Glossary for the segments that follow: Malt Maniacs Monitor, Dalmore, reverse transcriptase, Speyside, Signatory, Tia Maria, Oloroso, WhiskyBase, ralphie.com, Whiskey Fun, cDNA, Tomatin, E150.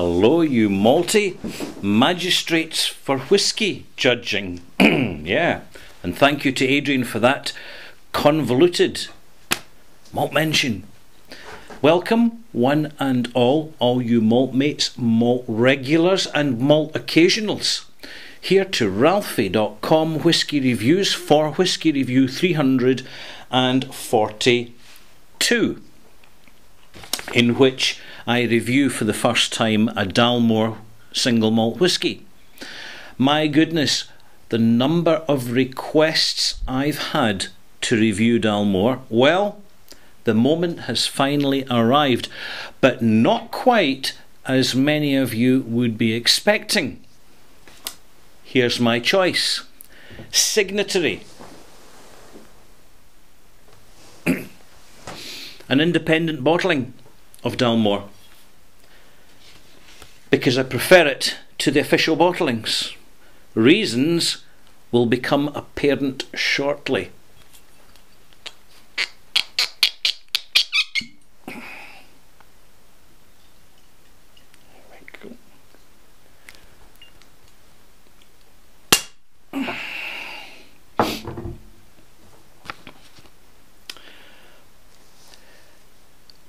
Hello, you malty magistrates for whiskey judging. Yeah, and thank you to Adrian for that convoluted malt mention. Welcome, one and all you malt mates, malt regulars and malt occasionals, here to ralphie.com whiskey reviews for whiskey review 342, in which I review for the first time a Dalmore single malt whiskey. My goodness, the number of requests I've had to review Dalmore. Well, the moment has finally arrived, but not quite as many of you would be expecting. Here's my choice. Signatory. An independent bottling of Dalmore, because I prefer it to the official bottlings. Reasons will become apparent shortly.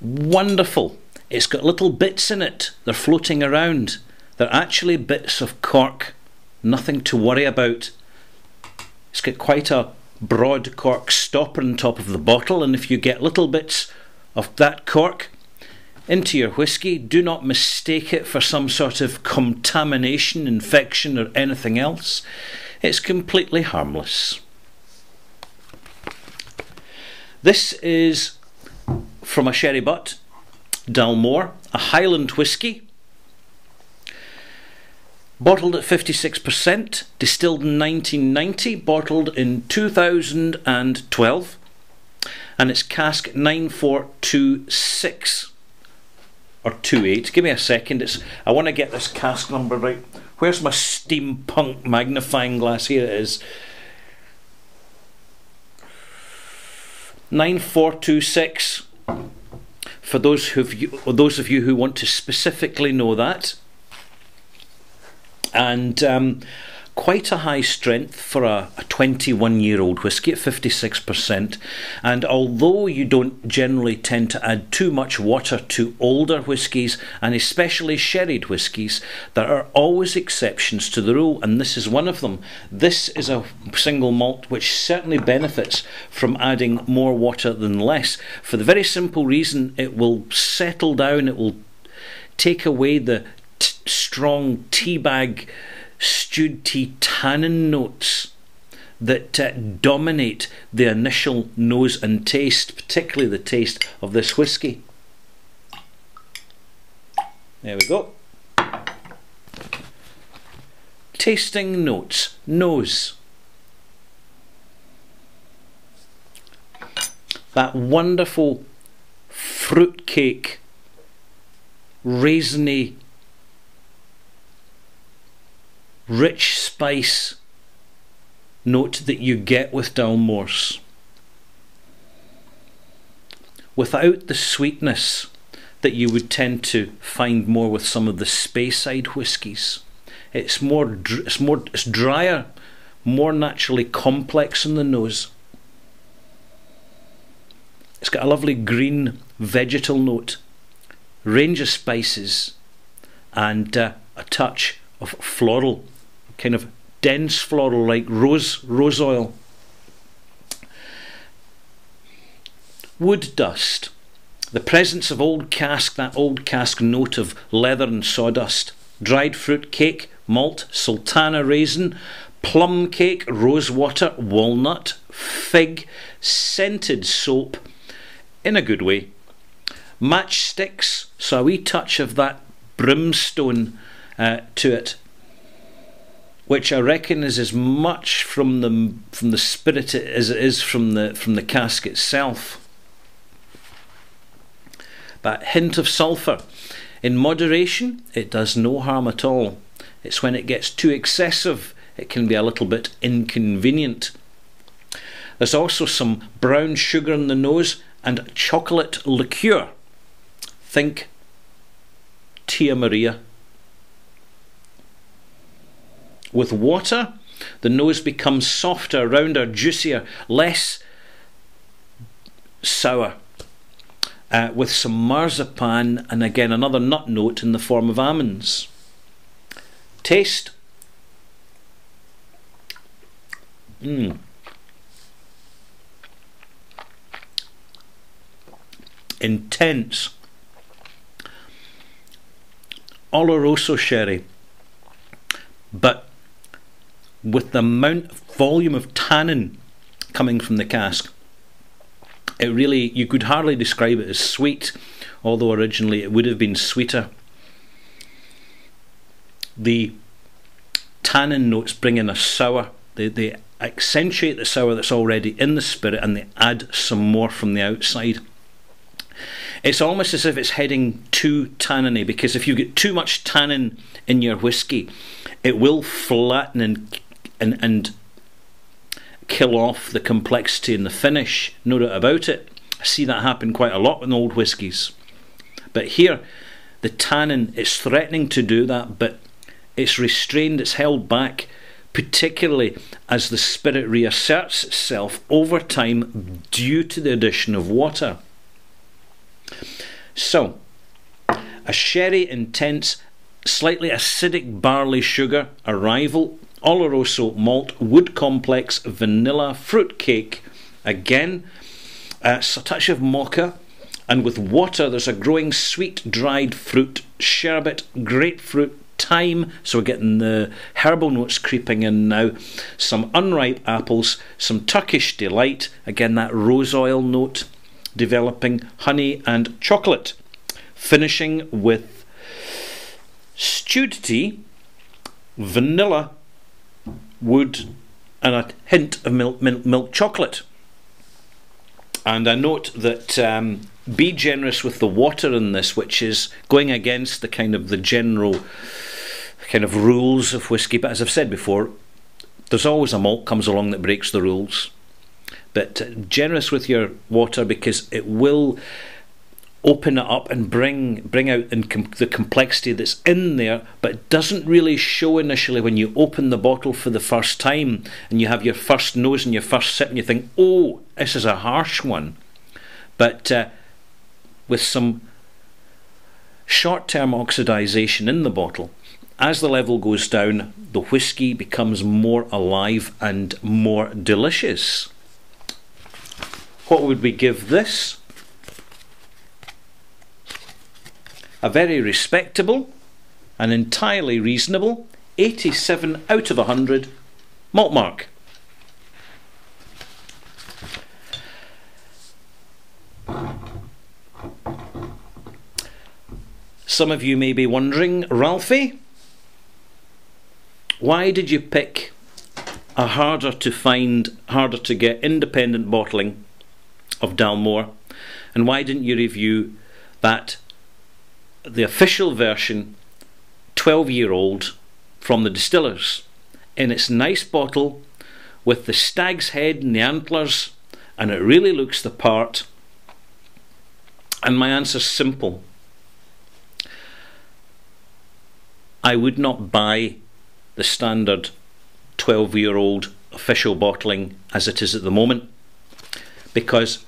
Wonderful. It's got little bits in it. They're floating around. They're actually bits of cork. Nothing to worry about. It's got quite a broad cork stopper on top of the bottle, and if you get little bits of that cork into your whisky, do not mistake it for some sort of contamination, infection or anything else. It's completely harmless. This is from a sherry butt Dalmore, a Highland whisky, bottled at 56%, distilled in 1990, bottled in 2012, and it's cask 9426 or 28. Give me a second. I want to get this cask number right. Where's my steampunk magnifying glass? Here it is. 9426. For those of you who want to specifically know that, and quite a high strength for a 21-year-old whiskey at 56%. And although you don't generally tend to add too much water to older whiskies, and especially sherried whiskies, there are always exceptions to the rule, and this is one of them. This is a single malt which certainly benefits from adding more water than less, for the very simple reason it will settle down, it will take away the strong teabag stewed tea tannin notes that dominate the initial nose and taste, particularly the taste of this whisky. There we go. Tasting notes, nose. That wonderful fruitcake, raisiny, rich spice note that you get with Dalmores, without the sweetness that you would tend to find more with some of the Speyside whiskies. It's drier, more naturally complex in the nose. It's got a lovely green vegetal note, range of spices, and a touch of floral, kind of dense floral, like rose oil, wood dust, the presence of old cask, that old cask note of leather and sawdust, dried fruit cake, malt, sultana raisin, plum cake, rose water, walnut, fig, scented soap, in a good way, matchsticks, so a wee touch of that brimstone to it, which I reckon is as much from the spirit as it is from the cask itself. But hint of sulphur, in moderation, it does no harm at all. It's when it gets too excessive, it can be a little bit inconvenient. There's also some brown sugar in the nose and chocolate liqueur. Think Tia Maria. With water, the nose becomes softer, rounder, juicier, less sour, with some marzipan and again another nut note in the form of almonds. Taste. Intense Oloroso sherry, but with the amount of volume of tannin coming from the cask, it really, you could hardly describe it as sweet, although originally it would have been sweeter. The tannin notes bring in a sour, they accentuate the sour that's already in the spirit, and they add some more from the outside. It's almost as if it's heading too tanniny, because if you get too much tannin in your whiskey, it will flatten and kill off the complexity in the finish, no doubt about it. I see that happen quite a lot in old whiskies. But here, the tannin is threatening to do that, but it's restrained, it's held back, particularly as the spirit reasserts itself over time due to the addition of water. So, a sherry, intense, slightly acidic barley sugar, arrival, Oloroso malt, wood complex, vanilla, fruit cake, again, a touch of mocha, and with water there's a growing sweet dried fruit, sherbet, grapefruit, thyme, so we're getting the herbal notes creeping in now, some unripe apples, some Turkish delight, again that rose oil note, developing honey and chocolate, finishing with stewed tea, vanilla, wood, and a hint of milk chocolate. And I note that be generous with the water in this, which is going against the general kind of rules of whiskey. But as I've said before, there's always a malt comes along that breaks the rules. But generous with your water, because it will open it up and bring out the complexity that's in there, but doesn't really show initially when you open the bottle for the first time and you have your first nose and your first sip and you think, oh, this is a harsh one. But with some short-term oxidization in the bottle, as the level goes down, the whiskey becomes more alive and more delicious. What would we give this? A very respectable and entirely reasonable 87 out of 100 malt mark. Some of you may be wondering, Ralphie, why did you pick a harder to get independent bottling of Dalmore, and why didn't you review that, the official version, 12-year-old from the distillers, in its nice bottle with the stag's head and the antlers, and it really looks the part? And my answer's simple. I would not buy the standard 12-year-old official bottling as it is at the moment, because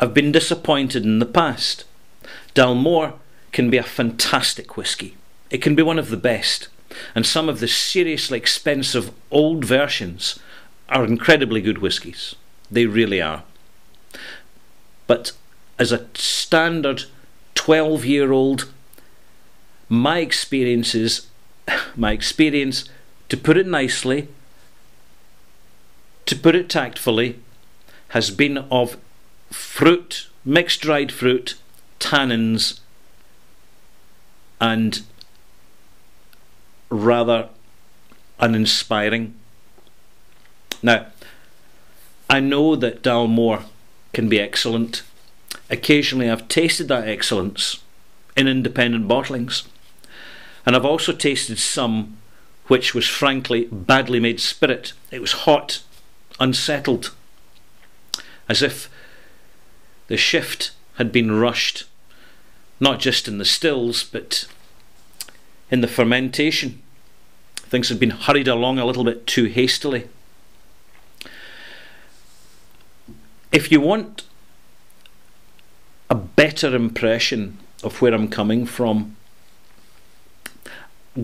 I've been disappointed in the past. Dalmore can be a fantastic whisky. It can be one of the best. And some of the seriously expensive old versions are incredibly good whiskies. They really are. But as a standard 12-year-old, my experience, to put it nicely, to put it tactfully, has been of fruit, mixed dried fruit, tannins, and rather uninspiring. Now, I know that Dalmore can be excellent. Occasionally I've tasted that excellence in independent bottlings, and I've also tasted some which was frankly badly made spirit. It was hot, unsettled, as if the shift had been rushed, not just in the stills but in the fermentation. Things had been hurried along a little bit too hastily. If you want a better impression of where I'm coming from,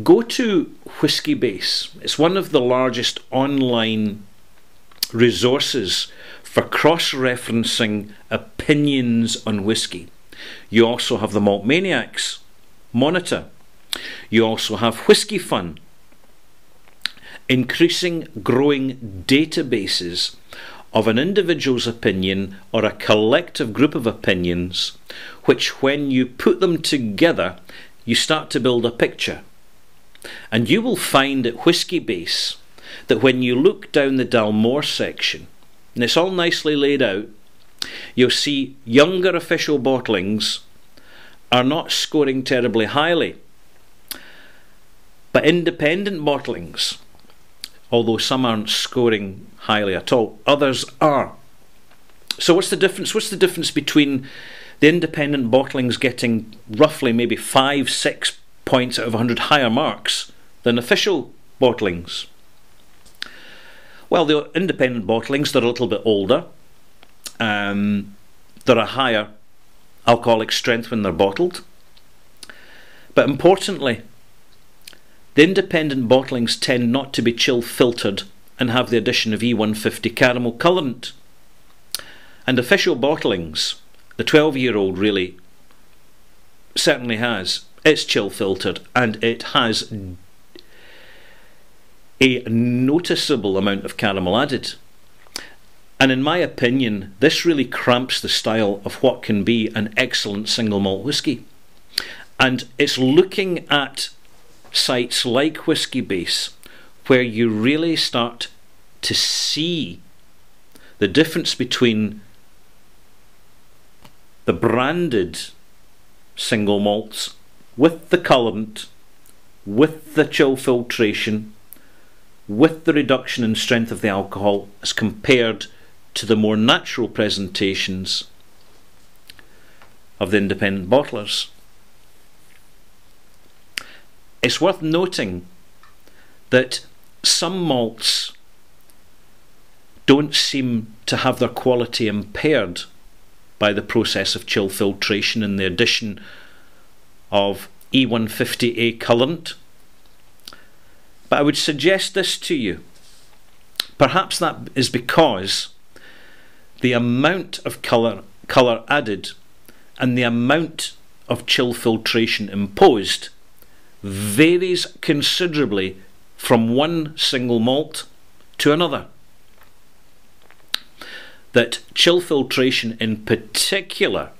go to WhiskyBase. It's one of the largest online resources for cross-referencing opinions on whisky. You also have the Malt Maniacs Monitor. You also have Whiskey Fun. Increasing, growing databases of an individual's opinion or a collective group of opinions, which when you put them together, you start to build a picture. And you will find at WhiskyBase that when you look down the Dalmore section, and it's all nicely laid out, you'll see younger official bottlings are not scoring terribly highly. But independent bottlings, although some aren't scoring highly at all, others are. So what's the difference? What's the difference between the independent bottlings getting roughly maybe 5-6 points out of 100 higher marks than official bottlings? Well, the independent bottlings, they're a little bit older. They're a higher alcoholic strength when they're bottled. But importantly, the independent bottlings tend not to be chill filtered and have the addition of E150 caramel colourant. And official bottlings, the 12-year-old really certainly has. It's chill filtered and it has a noticeable amount of caramel added. And in my opinion, this really cramps the style of what can be an excellent single malt whisky. And it's looking at sites like WhiskyBase where you really start to see the difference between the branded single malts with the colourant, with the chill filtration, with the reduction in strength of the alcohol as compared to the more natural presentations of the independent bottlers. It's worth noting that some malts don't seem to have their quality impaired by the process of chill filtration and the addition of E150A colourant. But I would suggest this to you. Perhaps that is because the amount of colour added and the amount of chill filtration imposed varies considerably from one single malt to another. That chill filtration in particular,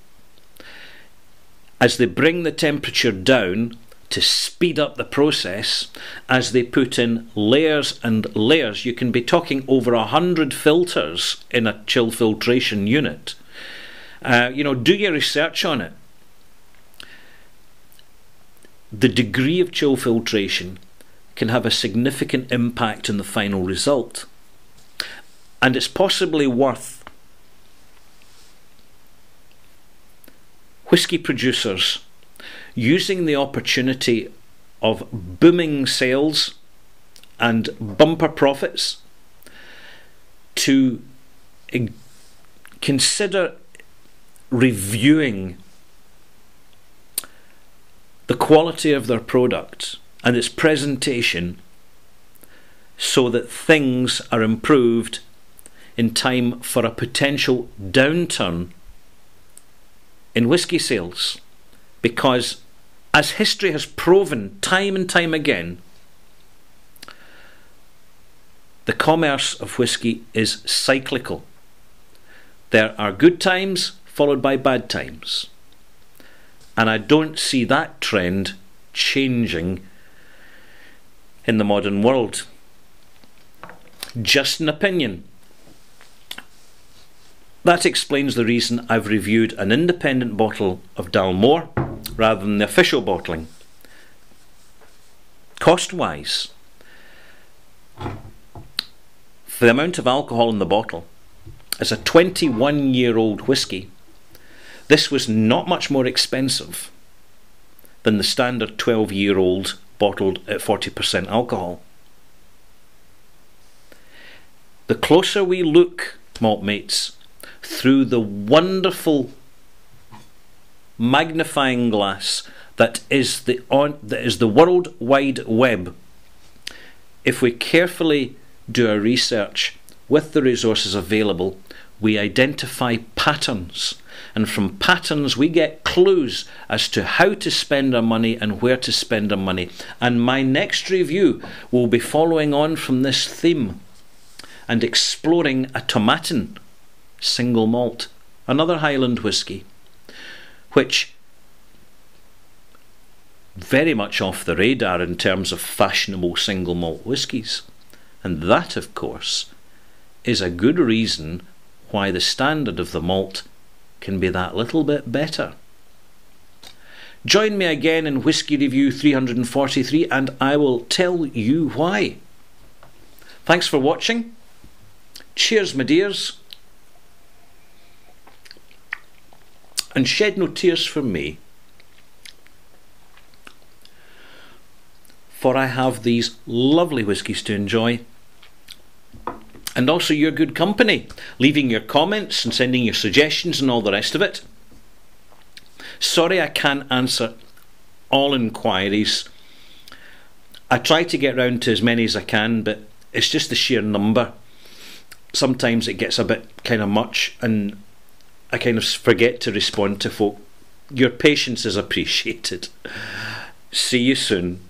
as they bring the temperature down to speed up the process, as they put in layers and layers, you can be talking over 100 filters in a chill filtration unit. You know, do your research on it. The degree of chill filtration can have a significant impact on the final result. And it's possibly worth whisky producers using the opportunity of booming sales and bumper profits to consider reviewing the quality of their product and its presentation so that things are improved in time for a potential downturn in whisky sales. Because as history has proven time and time again, the commerce of whisky is cyclical. There are good times followed by bad times. And I don't see that trend changing in the modern world. Just an opinion. That explains the reason I've reviewed an independent bottle of Dalmore rather than the official bottling. Cost-wise, for the amount of alcohol in the bottle, as a 21-year-old whisky, this was not much more expensive than the standard 12-year-old bottled at 40% alcohol. the closer we look, malt mates, through the wonderful magnifying glass that is the World Wide Web, if we carefully do our research with the resources available, we identify patterns, and from patterns we get clues as to how to spend our money and where to spend our money. And my next review will be following on from this theme and exploring a Tomatin single malt, another Highland whisky, which very much off the radar in terms of fashionable single malt whiskies. And that, of course, is a good reason why the standard of the malt can be that little bit better. Join me again in Whisky Review 343 and I will tell you why. Thanks for watching. Cheers, my dears. And shed no tears for me, for I have these lovely whiskies to enjoy, and also your good company, leaving your comments and sending your suggestions and all the rest of it. Sorry I can't answer all inquiries. I try to get round to as many as I can, but it's just the sheer number. Sometimes it gets a bit kind of much and I kind of forget to respond to folk. Your patience is appreciated. See you soon.